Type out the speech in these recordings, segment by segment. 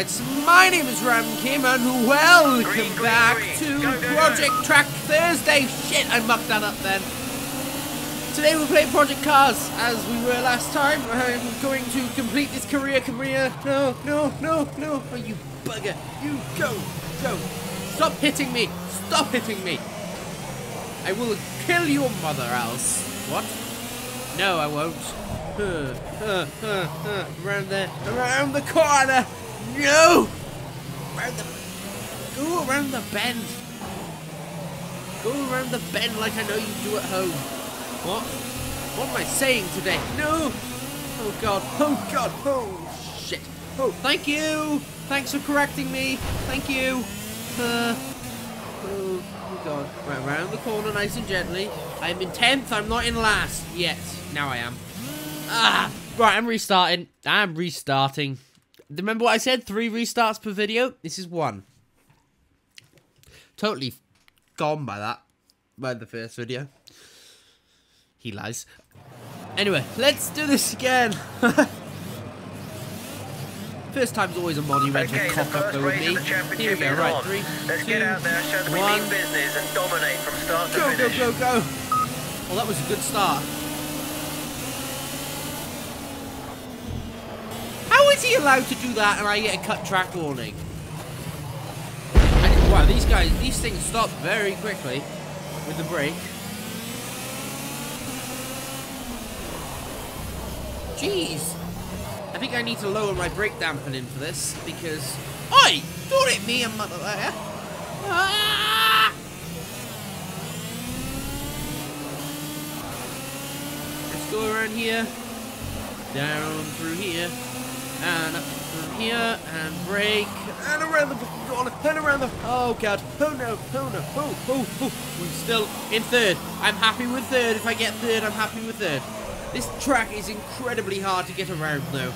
Alright, so my name is Raven Kim and welcome back to Project Track Thursday. Shit, I mucked that up then. Today we'll play Project Cars as we were last time. I'm going to complete this career. No. Oh, you bugger. You go. Stop hitting me. I will kill your mother else. What? No, I won't. Around there. Around the corner. No! Go around the bend. Go around the bend like I know you do at home. What? What am I saying today? No! Oh god. Oh god. Oh shit. Oh, thank you! Thanks for correcting me. Thank you. Oh god. Right, around the corner nice and gently. I'm in 10th. I'm not in last yet. Now I am. Ah! Right, I'm restarting. Remember what I said? 3 restarts per video? This is 1. Totally gone by that. By the first video. He lies. Anyway, let's do this again. First time's always a moddy regiment cock up though with me. Here we go, right, 3, let's 2, get out there, show that we mean business and dominate from start to finish. Go. Well, that was a good start. Is he allowed to do that and I get a cut track warning? Wow, these things stop very quickly with the brake. Jeez. I think I need to lower my brake dampening for this because... Oi! Don't hit me, mother there! Ah! Let's go around here. Down through here. And up from here, and brake, and around the corner, and around the... Oh, God. Oh, no. We're still in 3rd. I'm happy with 3rd. If I get 3rd, I'm happy with 3rd. This track is incredibly hard to get around, though.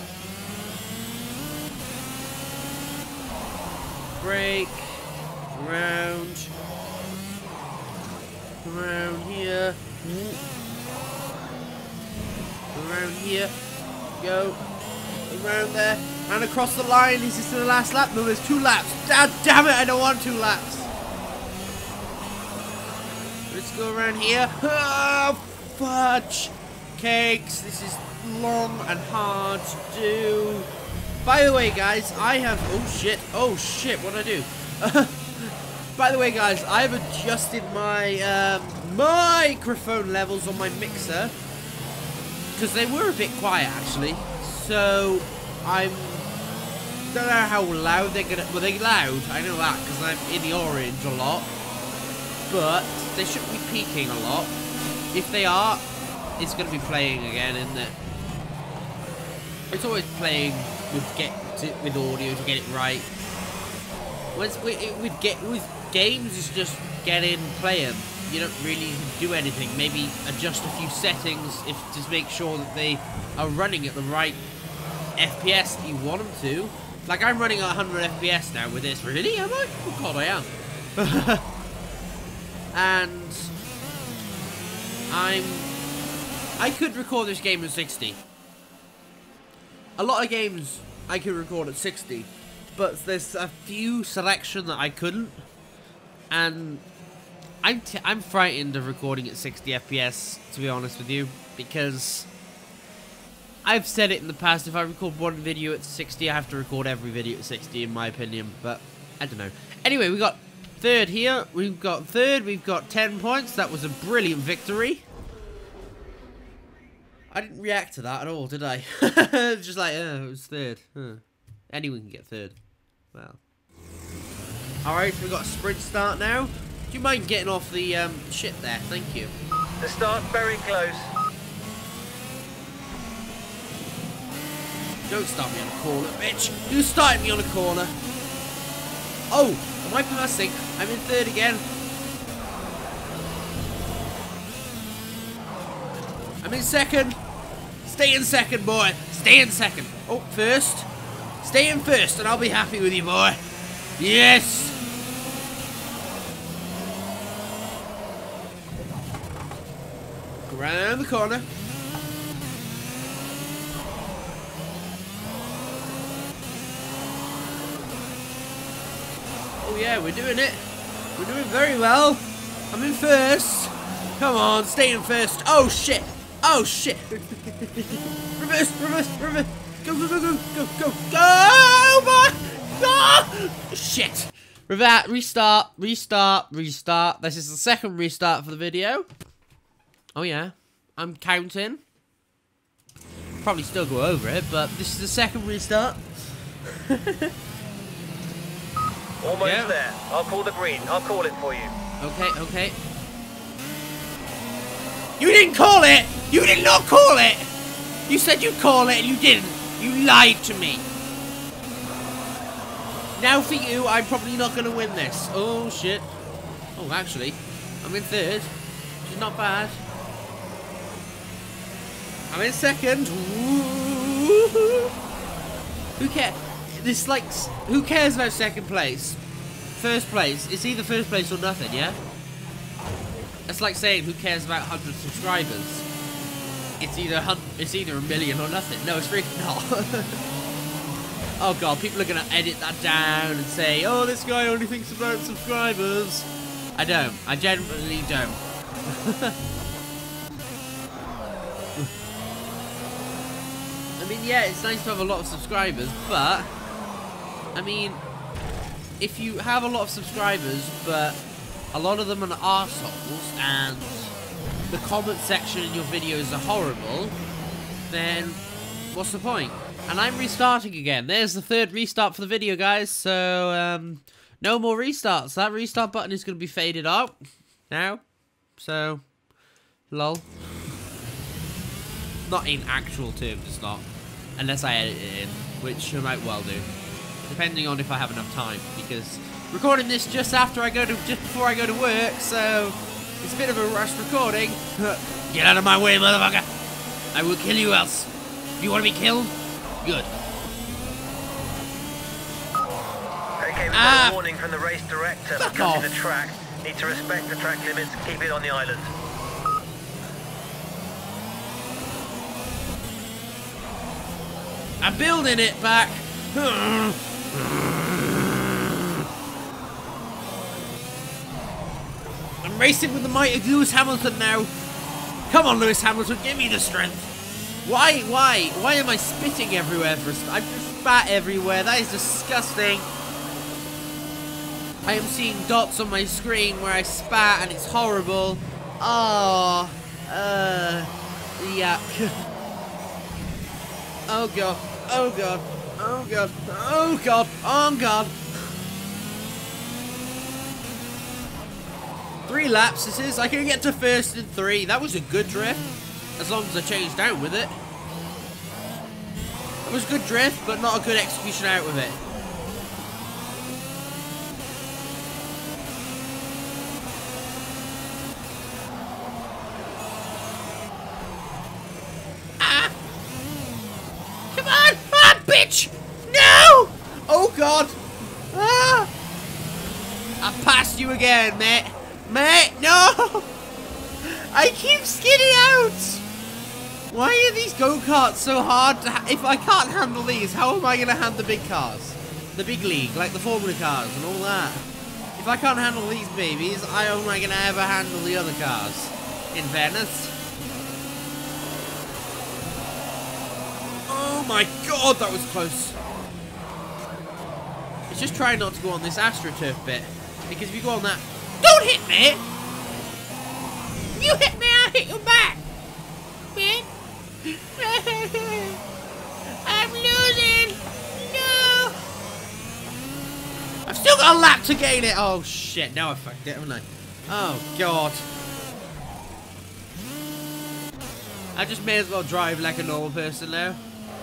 Brake. Around. Around here. Around here. Go. Around there and across the line. Is this the last lap? No, there's 2 laps. God damn it, I don't want 2 laps. Let's go around here. Oh, fudge cakes. This is long and hard to do. By the way, guys, I have... Oh shit, what did I do? By the way, guys, I've adjusted my microphone levels on my mixer because they were a bit quiet actually. So, I don't know how loud they're gonna... Well, they're loud, I know that, because I'm in the orange a lot. But they shouldn't be peaking a lot. If they are, it's gonna be playing again, isn't it? It's always playing with audio to get it right. With games, it's just get in, play them. You don't really do anything. Maybe adjust a few settings if just make sure that they are running at the right FPS that you want them to. Like, I'm running at 100 FPS now with this. Really, am I? Oh god, I am. And I could record this game at 60. A lot of games I could record at 60, but there's a few selection that I couldn't, and I'm frightened of recording at 60 FPS, to be honest with you, because I've said it in the past, if I record one video at 60, I have to record every video at 60, in my opinion, but I don't know. Anyway, we got 3rd here, we've got 3rd, we've got 10 points, that was a brilliant victory. I didn't react to that at all, did I? Just like, oh, it was 3rd. Huh. Anyone can get 3rd. Wow. Alright, so we've got a sprint start now. Do you mind getting off the shit there? Thank you. The start very close. Don't start me on a corner, bitch. You started me on a corner. Oh, am I passing? I'm in 3rd again. I'm in 2nd. Stay in 2nd, boy. Stay in 2nd. Oh, 1st. Stay in 1st, and I'll be happy with you, boy. Yes. Around the corner. Oh yeah, we're doing it. We're doing very well. I'm in first. Come on, stay in first. Oh shit. Oh shit. Reverse, reverse, reverse. Go, go, go, go, go, go, go. Oh my God. Shit. Restart, restart, restart. This is the second restart for the video. Oh yeah, I'm counting. Probably still go over it, but this is the second restart. Almost there. I'll call the green. I'll call it for you. Okay, okay. You didn't call it! You did not call it! You said you'd call it and you didn't. You lied to me. Now for you, I'm probably not going to win this. Oh, shit. Oh, actually, I'm in third, which is not bad. I'm in second. Ooh. Who cares? This, like, who cares about second place? First place. It's either first place or nothing, yeah? That's like saying who cares about 100 subscribers? It's either a million or nothing. No, it's freaking not. Oh god, people are gonna edit that down and say, oh, this guy only thinks about subscribers. I don't. I genuinely don't. I mean, yeah, it's nice to have a lot of subscribers, but I mean, if you have a lot of subscribers, but a lot of them are arseholes and the comment section in your videos are horrible, then what's the point? And I'm restarting again. There's the third restart for the video, guys. So, no more restarts. That restart button is going to be faded out now. So, lol. Not in actual terms, it's not. Unless I edit it in, which I might well do. Depending on if I have enough time. Because recording this just before I go to work. So, it's a bit of a rush recording. Get out of my way, motherfucker. I will kill you else. Do you want to be killed? Good. Okay, we've got a warning from the race director for cutting the track. Need to respect the track limits, keep it on the island. I'm building it back. I'm racing with the might of Lewis Hamilton now. Come on, Lewis Hamilton, give me the strength. Why am I spitting everywhere for a I just spat everywhere. That is disgusting. I am seeing dots on my screen where I spat and it's horrible. Oh, yeah. Oh god, oh god, oh god, oh god, oh god. 3 laps this is. I can get to first in 3. That was a good drift. As long as I changed down with it. It was good drift, but not a good execution out with it. Ah! Come on! Ah, bitch! No! Oh, God! Ah! I passed you again, mate. Mate, no! I keep skidding out! Why are these go-karts so hard to if I can't handle these, how am I going to handle the big cars? The big league, like the Formula cars and all that. If I can't handle these babies, how am I going to ever handle the other cars? In Venice? Oh my god, that was close. It's just trying not to go on this AstroTurf bit. Because if you go on that... Don't hit me! You hit me, I'll hit you back! Man. I'm losing! No! I've still got a lap to gain it! Oh shit, now I fucked it, haven't I? Oh god. I just may as well drive like a normal person now.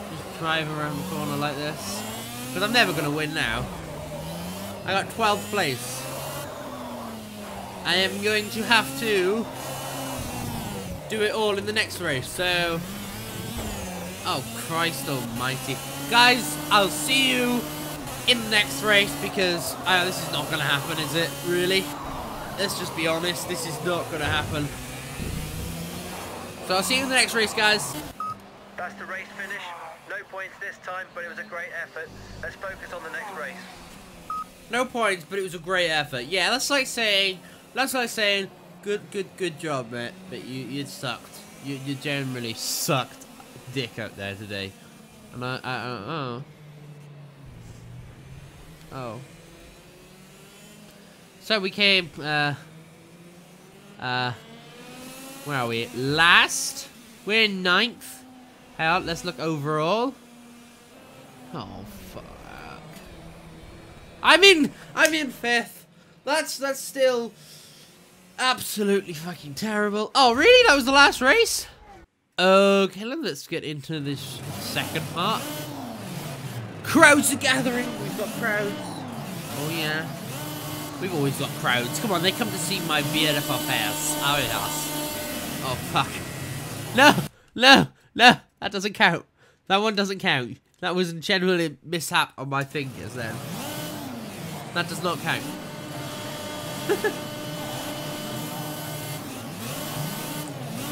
Just drive around the corner like this. Because I'm never going to win now. I got 12th place. I am going to have to do it all in the next race, so... Oh, Christ almighty. Guys, I'll see you in the next race, because this is not going to happen, is it? Really? Let's just be honest, this is not going to happen. So I'll see you in the next race, guys. That's the race finish. No points this time, but it was a great effort. Let's focus on the next race. No points, but it was a great effort. Yeah, that's like saying, good job, mate. But you sucked. You generally sucked dick out there today. And I so we came, where are we? Last? We're in 9th. Hang on, let's look overall. Oh, fuck. I'm in 5th. That's still absolutely fucking terrible. Oh, really? That was the last race? Okay, let's get into this second part. Crowds are gathering. We've got crowds. Oh, yeah. We've always got crowds. Come on, they come to see my beautiful face. Oh, yes. Oh, fuck. No. That doesn't count. That one doesn't count. That was a general mishap on my fingers then. That does not count.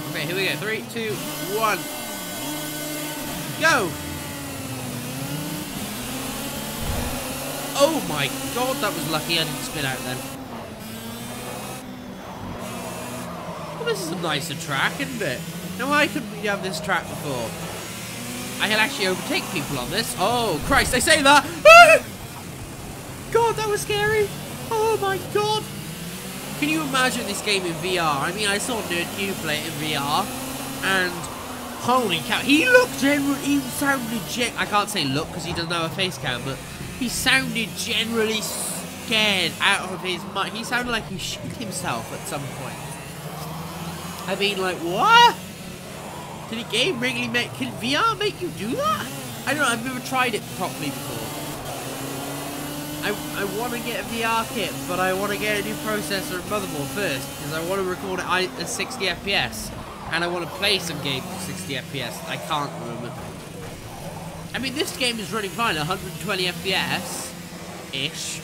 Okay, here we go. 3, 2, 1. Go! Oh my god, that was lucky I didn't spin out then. Well, this is a nicer track, isn't it? Now, why couldn't we have this track before? I can actually overtake people on this. Oh, Christ, they say that! Ah! God, that was scary! Oh my god! Can you imagine this game in VR? I mean, I saw NerdQ play it in VR, and holy cow, he looked generally, he sounded, I can't say look because he doesn't have a face cam, but he sounded generally scared out of his mind. He sounded like he shit himself at some point. I mean, like, what? Did a game really make, can VR make you do that? I don't know, I've never tried it properly before. I want to get a VR kit, but I want to get a new processor and motherboard first, because I want to record it at 60 FPS, and I want to play some games at 60 FPS. I can't at the moment. I mean, this game is running fine, 120 FPS-ish,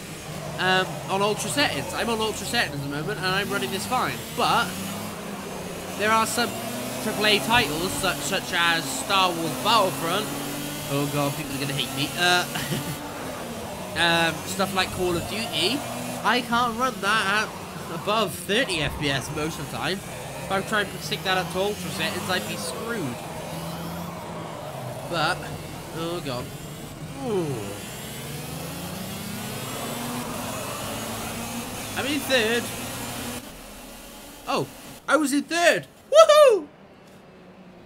on ultra settings. I'm on ultra settings at the moment, and I'm running this fine, but there are some AAA titles such as Star Wars Battlefront. Oh god, people are gonna hate me. Stuff like Call of Duty. I can't run that at above 30 FPS most of the time. If I'm trying to stick that up to ultra settings, I'd be screwed. But oh god. Ooh. I'm in 3rd. Oh, I was in 3rd. Woohoo!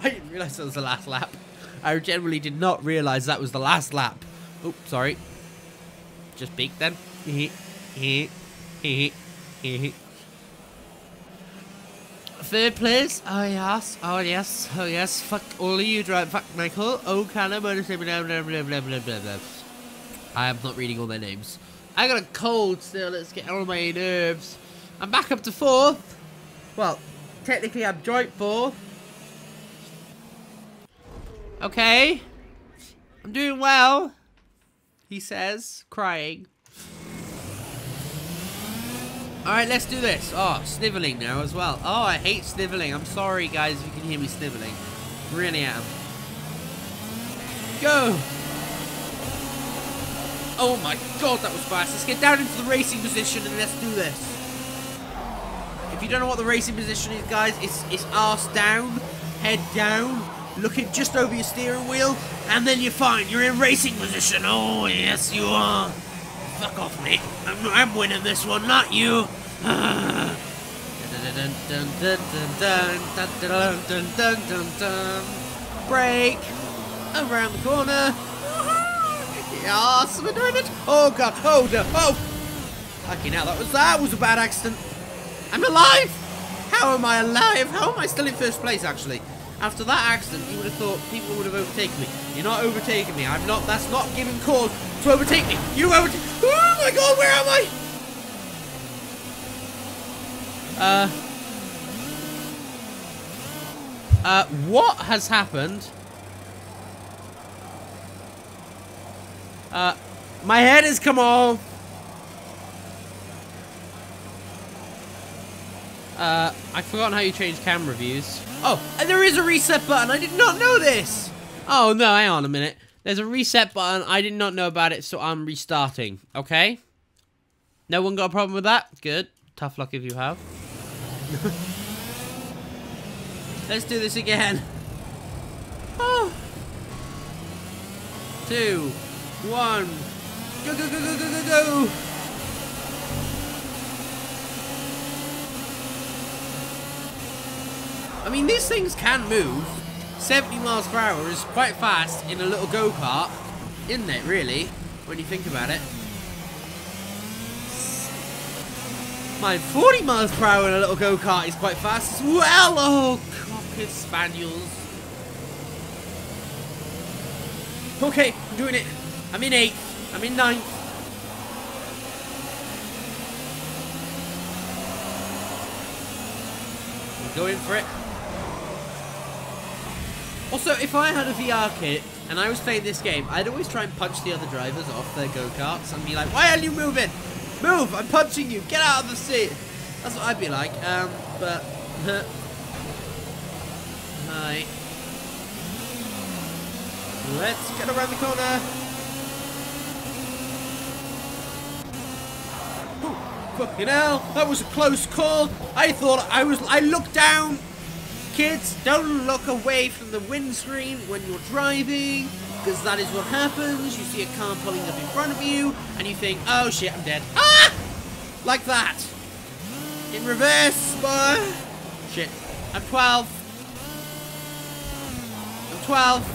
I didn't realise that was the last lap. I generally did not realise that was the last lap. Oops, sorry. Just beak then. Third place. Oh yes. Oh yes. Oh yes. Fuck all of you, drive. Fuck Michael. Oh, can I? I am not reading all their names. I got a cold still. Let's get on my nerves. I'm back up to 4th. Well, technically I'm joint 4th. Okay, I'm doing well, he says, crying. Alright, let's do this. Oh, sniveling now as well. Oh, I hate sniveling. I'm sorry, guys, if you can hear me sniveling. Really am. Go! Oh my god, that was fast. Let's get down into the racing position and let's do this. If you don't know what the racing position is, guys, it's arse down, head down, looking just over your steering wheel, and then you're fine. You're in racing position. Oh, yes, you are. Fuck off, Nick. I'm winning this one, not you. Break. Around the corner. Yes, we're doing it. Oh, God. Oh, no. Oh. Fucking hell, that was a bad accident. I'm alive. How am I alive? How am I still in 1st place, actually? After that accident, you would have thought people would have overtaken me. You're not overtaking me. I'm not. That's not giving cause to overtake me. You overtake. Oh my god, where am I? What has happened? My head has come off. I've forgotten how you change camera views. Oh, and there is a reset button. I did not know this. Oh, no, hang on a minute. There's a reset button. I did not know about it, so I'm restarting. Okay? No one got a problem with that? Good. Tough luck if you have. Let's do this again. Oh. 2, 1. Go, go, go, go, go, go, go. I mean, these things can move. 70 miles per hour is quite fast in a little go-kart, isn't it, really, when you think about it? My 40 miles per hour in a little go-kart is quite fast as well. Oh, cocker spaniels. Okay, I'm doing it. I'm in 8th. I'm in 9th. I'm going for it. Also, if I had a VR kit and I was playing this game, I'd always try and punch the other drivers off their go-karts and be like, why are you moving? Move! I'm punching you! Get out of the seat! That's what I'd be like, but... Right. Let's get around the corner! Ooh, fucking hell! That was a close call! I thought I was... I looked down! Kids, don't look away from the windscreen when you're driving, because that is what happens. You see a car pulling up in front of you, and you think, oh shit, I'm dead. Ah! Like that. In reverse, but... Shit. I'm 12. I'm 12.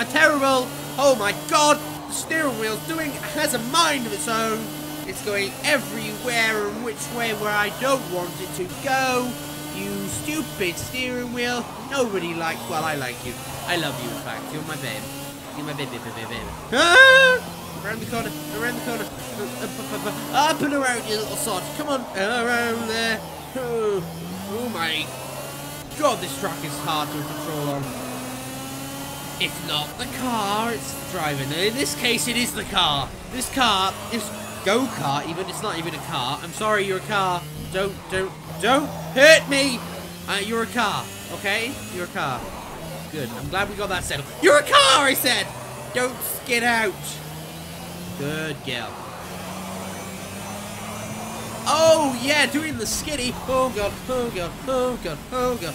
I'm terrible. Oh my god. The steering wheel has a mind of its own. It's going everywhere and which way where I don't want it to go. You stupid steering wheel. Nobody likes... Well, I like you. I love you, in fact. You're my babe. You're my babe. Ah! Around the corner. Around the corner. Up and around, you little sod. Come on. Around there. Oh, oh my... God, this track is hard to control on. It's not the car. It's the driver. No, in this case, it is the car. This car is... Go-kart, even. It's not even a car. I'm sorry, you're a car. Don't hurt me! You're a car, okay? You're a car. Good. I'm glad we got that settled. You're a car, I said! Don't skid out! Good girl. Oh, yeah, doing the skiddy. Oh, God, oh, God, oh, God, oh, God.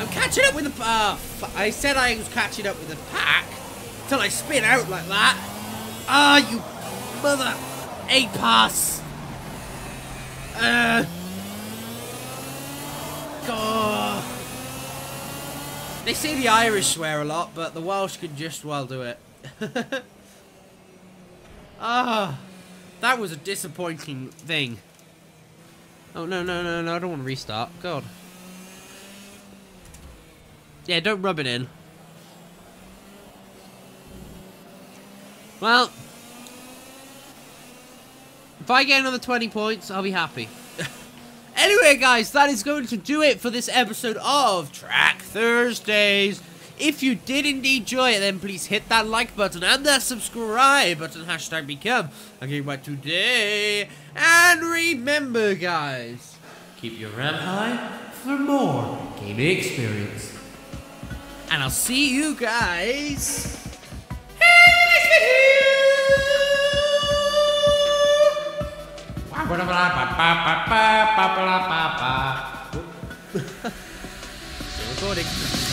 I'm catching up with the... I said I was catching up with the pack till I spin out like that. Ah, you mother... A pass. God. They say the Irish swear a lot, but the Welsh can just well do it. Ah, oh, that was a disappointing thing. Oh no no no no! I don't want to restart. God. Yeah, don't rub it in. Well. If I get another 20 points, I'll be happy. Anyway, guys, that is going to do it for this episode of Track Thursdays. If you did indeed enjoy it, then please hit that like button and that subscribe button. #become. I came back today. And remember, guys, keep your RAM high for more gaming experience. And I'll see you guys. Recording.